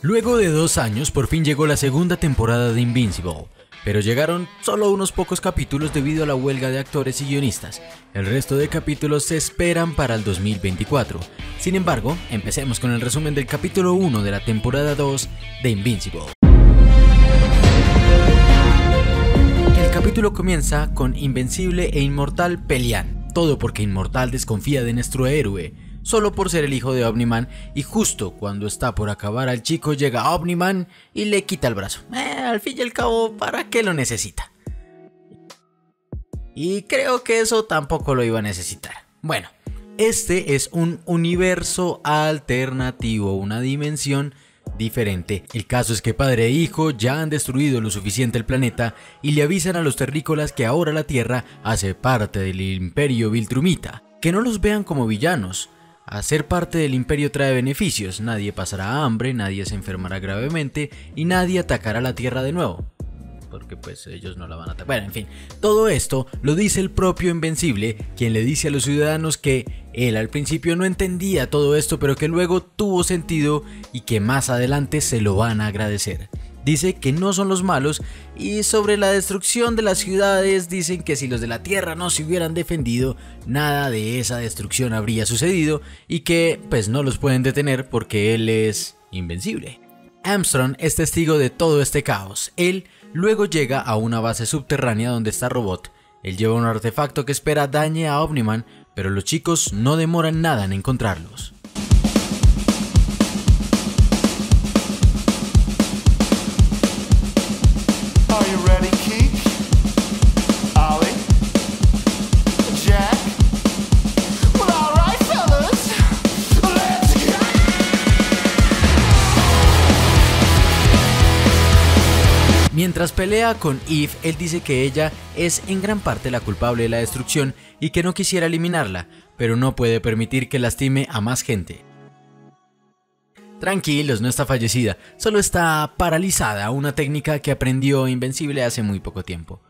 Luego de 2 años por fin llegó la segunda temporada de Invincible, pero llegaron solo unos pocos capítulos debido a la huelga de actores y guionistas. El resto de capítulos se esperan para el 2024. Sin embargo, empecemos con el resumen del capítulo 1 de la temporada 2 de Invincible. El capítulo comienza con Invencible e Inmortal pelean, todo porque Inmortal desconfía de nuestro héroe, solo por ser el hijo de Omni-Man, y justo cuando está por acabar al chico llega Omni-Man y le quita el brazo. Al fin y al cabo, ¿para qué lo necesita? Y creo que eso tampoco lo iba a necesitar. Bueno, este es un universo alternativo, una dimensión diferente. El caso es que padre e hijo ya han destruido lo suficiente el planeta y le avisan a los terrícolas que ahora la Tierra hace parte del Imperio Viltrumita. Que no los vean como villanos. Hacer parte del imperio trae beneficios, nadie pasará hambre, nadie se enfermará gravemente y nadie atacará la Tierra de nuevo. Porque pues ellos no la van a atacar. Bueno, en fin, todo esto lo dice el propio Invencible, quien le dice a los ciudadanos que él al principio no entendía todo esto, pero que luego tuvo sentido y que más adelante se lo van a agradecer. Dice que no son los malos, y sobre la destrucción de las ciudades dicen que si los de la Tierra no se hubieran defendido, nada de esa destrucción habría sucedido y que pues no los pueden detener porque él es invencible. Armstrong es testigo de todo este caos. Él luego llega a una base subterránea donde está Robot. Él lleva un artefacto que espera dañe a Omni-Man, pero los chicos no demoran nada en encontrarlos. Mientras pelea con Eve, él dice que ella es en gran parte la culpable de la destrucción y que no quisiera eliminarla, pero no puede permitir que lastime a más gente. Tranquilos, no está fallecida, solo está paralizada, una técnica que aprendió Invencible hace muy poco tiempo.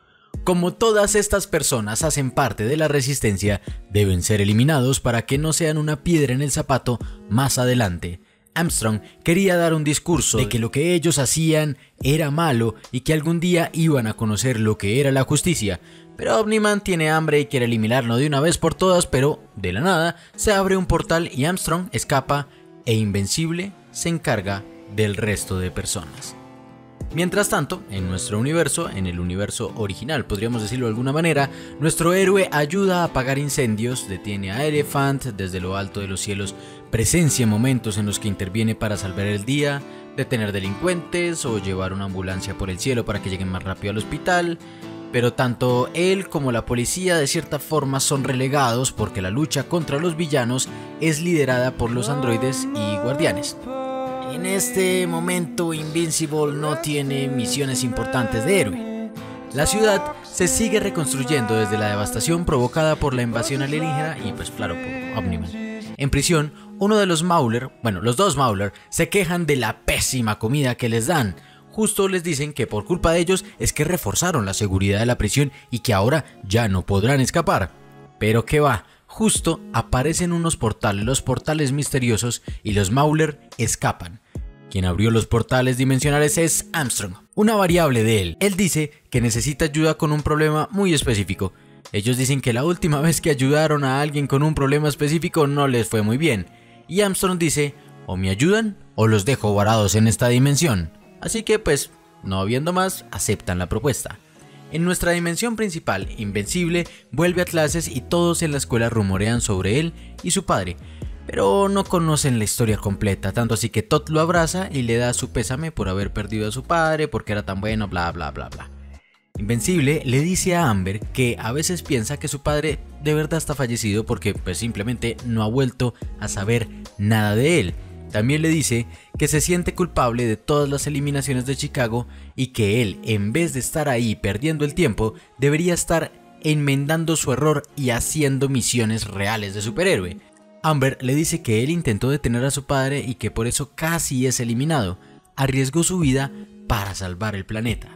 Como todas estas personas hacen parte de la resistencia, deben ser eliminados para que no sean una piedra en el zapato más adelante. Armstrong quería dar un discurso de que lo que ellos hacían era malo y que algún día iban a conocer lo que era la justicia, pero Omni-Man tiene hambre y quiere eliminarlo de una vez por todas, pero de la nada se abre un portal y Armstrong escapa e Invencible se encarga del resto de personas. Mientras tanto, en nuestro universo, en el universo original, podríamos decirlo de alguna manera, nuestro héroe ayuda a apagar incendios, detiene a Elefant desde lo alto de los cielos, presencia momentos en los que interviene para salvar el día, detener delincuentes o llevar una ambulancia por el cielo para que lleguen más rápido al hospital, pero tanto él como la policía de cierta forma son relegados porque la lucha contra los villanos es liderada por los androides y guardianes. En este momento Invincible no tiene misiones importantes de héroe. La ciudad se sigue reconstruyendo desde la devastación provocada por la invasión alienígena y pues claro por Omni-Man. En prisión, uno de los Mauler, bueno los dos Mauler, se quejan de la pésima comida que les dan. Justo les dicen que por culpa de ellos es que reforzaron la seguridad de la prisión y que ahora ya no podrán escapar. Pero qué va. Justo aparecen unos portales, los portales misteriosos, y los Mauler escapan. Quien abrió los portales dimensionales es Armstrong, una variable de él. Él dice que necesita ayuda con un problema muy específico. Ellos dicen que la última vez que ayudaron a alguien con un problema específico no les fue muy bien. Y Armstrong dice, o me ayudan o los dejo varados en esta dimensión. Así que pues, no habiendo más, aceptan la propuesta. En nuestra dimensión principal, Invencible vuelve a clases y todos en la escuela rumorean sobre él y su padre, pero no conocen la historia completa, tanto así que Todd lo abraza y le da su pésame por haber perdido a su padre, porque era tan bueno, bla bla bla bla. Invencible le dice a Amber que a veces piensa que su padre de verdad está fallecido porque pues simplemente no ha vuelto a saber nada de él. También le dice que se siente culpable de todas las eliminaciones de Chicago y que él, en vez de estar ahí perdiendo el tiempo, debería estar enmendando su error y haciendo misiones reales de superhéroe. Amber le dice que él intentó detener a su padre y que por eso casi es eliminado. Arriesgó su vida para salvar el planeta.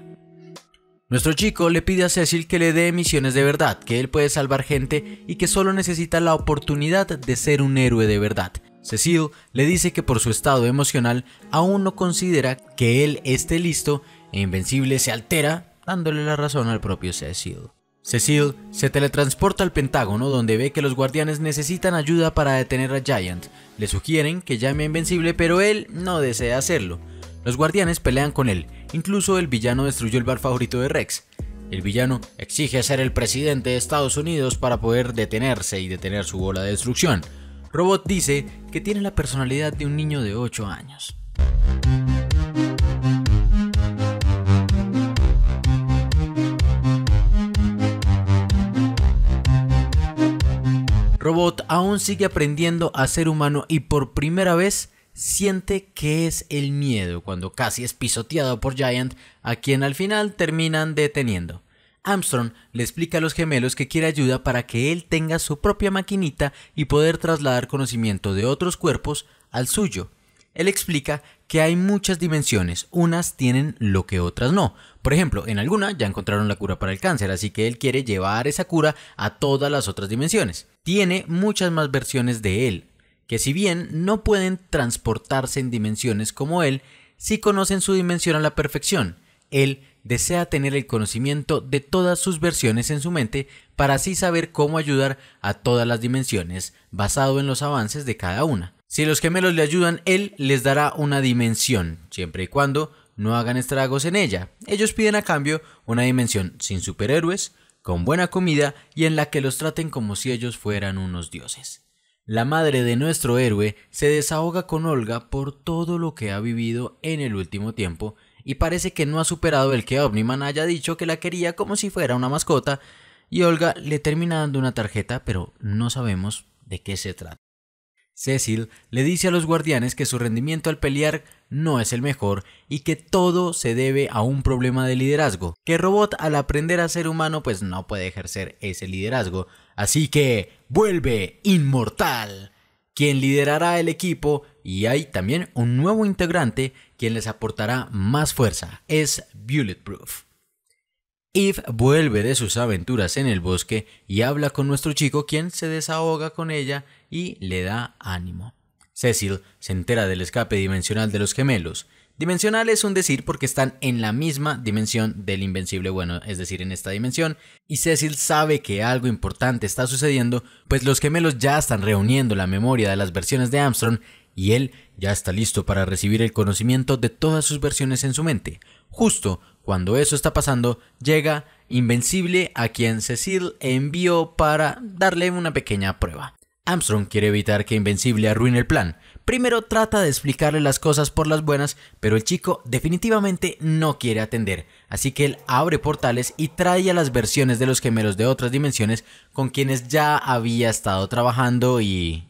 Nuestro chico le pide a Cecil que le dé misiones de verdad, que él puede salvar gente y que solo necesita la oportunidad de ser un héroe de verdad. Cecil le dice que por su estado emocional aún no considera que él esté listo e Invencible se altera, dándole la razón al propio Cecil. Cecil se teletransporta al Pentágono donde ve que los guardianes necesitan ayuda para detener a Giant. Le sugieren que llame a Invencible pero él no desea hacerlo. Los guardianes pelean con él, incluso el villano destruyó el bar favorito de Rex. El villano exige ser el presidente de Estados Unidos para poder detenerse y detener su bola de destrucción. Robot dice que tiene la personalidad de un niño de 8 años. Robot aún sigue aprendiendo a ser humano y por primera vez siente que es el miedo cuando casi es pisoteado por Giant, a quien al final terminan deteniendo. Armstrong le explica a los gemelos que quiere ayuda para que él tenga su propia maquinita y poder trasladar conocimiento de otros cuerpos al suyo. Él explica que hay muchas dimensiones, unas tienen lo que otras no. Por ejemplo, en alguna ya encontraron la cura para el cáncer, así que él quiere llevar esa cura a todas las otras dimensiones. Tiene muchas más versiones de él, que si bien no pueden transportarse en dimensiones como él, sí conocen su dimensión a la perfección. Él desea tener el conocimiento de todas sus versiones en su mente para así saber cómo ayudar a todas las dimensiones, basado en los avances de cada una. Si los gemelos le ayudan, él les dará una dimensión, siempre y cuando no hagan estragos en ella. Ellos piden a cambio una dimensión sin superhéroes, con buena comida y en la que los traten como si ellos fueran unos dioses. La madre de nuestro héroe se desahoga con Olga por todo lo que ha vivido en el último tiempo y parece que no ha superado el que Omniman haya dicho que la quería como si fuera una mascota, y Olga le termina dando una tarjeta, pero no sabemos de qué se trata. Cecil le dice a los guardianes que su rendimiento al pelear no es el mejor y que todo se debe a un problema de liderazgo, que Robot al aprender a ser humano pues no puede ejercer ese liderazgo, así que vuelve Inmortal, quien liderará el equipo y hay también un nuevo integrante quien les aportará más fuerza, es Bulletproof. Eve vuelve de sus aventuras en el bosque y habla con nuestro chico quien se desahoga con ella y le da ánimo. Cecil se entera del escape dimensional de los gemelos. Dimensional es un decir porque están en la misma dimensión del Invencible, bueno, es decir, en esta dimensión, y Cecil sabe que algo importante está sucediendo, pues los gemelos ya están reuniendo la memoria de las versiones de Armstrong y él ya está listo para recibir el conocimiento de todas sus versiones en su mente. Justo cuando eso está pasando, llega Invencible, a quien Cecil envió para darle una pequeña prueba. Armstrong quiere evitar que Invencible arruine el plan. Primero trata de explicarle las cosas por las buenas, pero el chico definitivamente no quiere atender, así que él abre portales y trae a las versiones de los gemelos de otras dimensiones con quienes ya había estado trabajando y...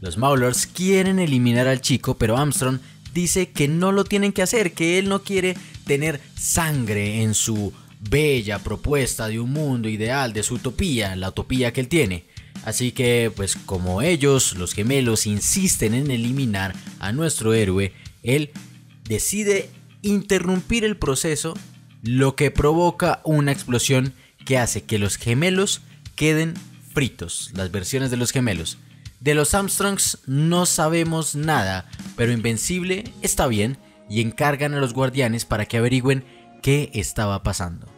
Los Maulers quieren eliminar al chico, pero Armstrong dice que no lo tienen que hacer, que él no quiere tener sangre en su bella propuesta de un mundo ideal, de su utopía, la utopía que él tiene. Así que, pues como ellos, los gemelos, insisten en eliminar a nuestro héroe, él decide interrumpir el proceso, lo que provoca una explosión que hace que los gemelos queden fritos, las versiones de los gemelos. De los Armstrongs no sabemos nada, pero Invencible está bien y encargan a los guardianes para que averigüen qué estaba pasando.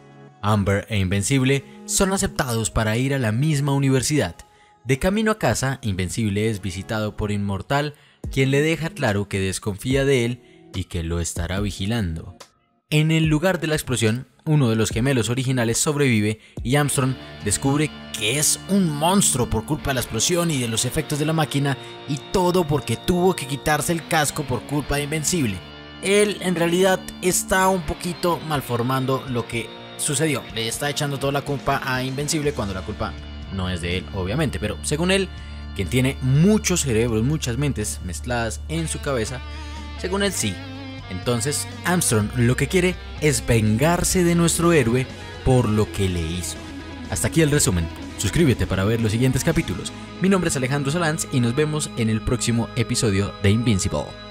Amber e Invencible son aceptados para ir a la misma universidad. De camino a casa, Invencible es visitado por Inmortal, quien le deja claro que desconfía de él y que lo estará vigilando. En el lugar de la explosión, uno de los gemelos originales sobrevive y Armstrong descubre que es un monstruo por culpa de la explosión y de los efectos de la máquina, y todo porque tuvo que quitarse el casco por culpa de Invencible. Él en realidad está un poquito malformando lo que sucedió, le está echando toda la culpa a Invencible cuando la culpa no es de él obviamente, pero según él, quien tiene muchos cerebros, muchas mentes mezcladas en su cabeza, según él sí. Entonces, Armstrong lo que quiere es vengarse de nuestro héroe por lo que le hizo. Hasta aquí el resumen. Suscríbete para ver los siguientes capítulos. Mi nombre es Alejandro Solans y nos vemos en el próximo episodio de Invincible.